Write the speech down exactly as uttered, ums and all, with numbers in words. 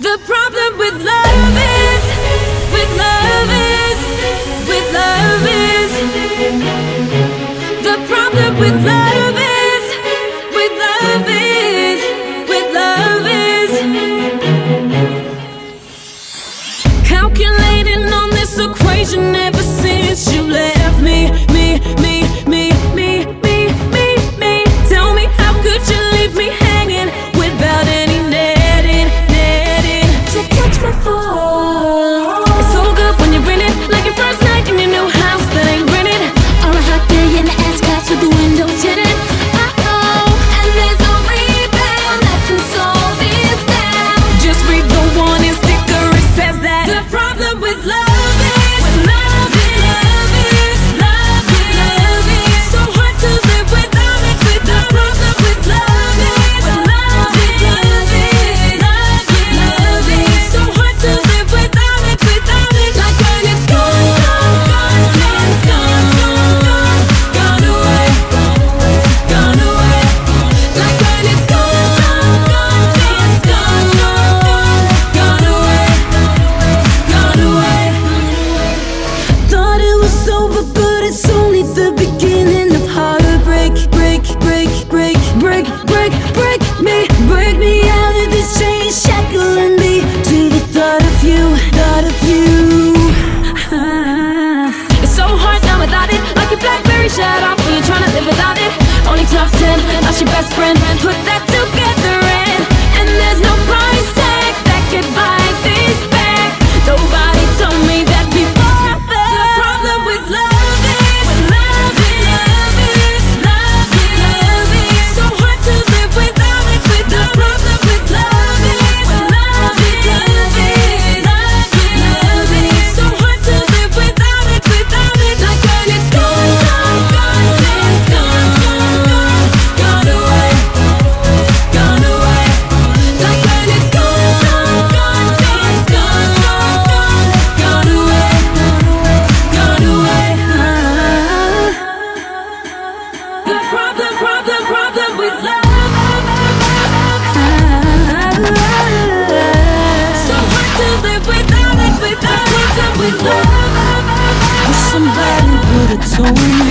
The problem with love is, with love is, with love is. The problem with love is, with love is, with love is. Calculating on this equation ever since you left me, me, me, me, me, me, me, me. Tell me, how could you leave me hanging without any? Your best friend, put that together in, and there's no price tag that could buy this back. Nobody told me that before. The problem with love is, with love is, love is, love is, love is. So hard to live without it. With the problem with love is, with love is, love is, love is, love is. So hard to live without it, without it. Like when it's gone, gone, gone, it's gone. So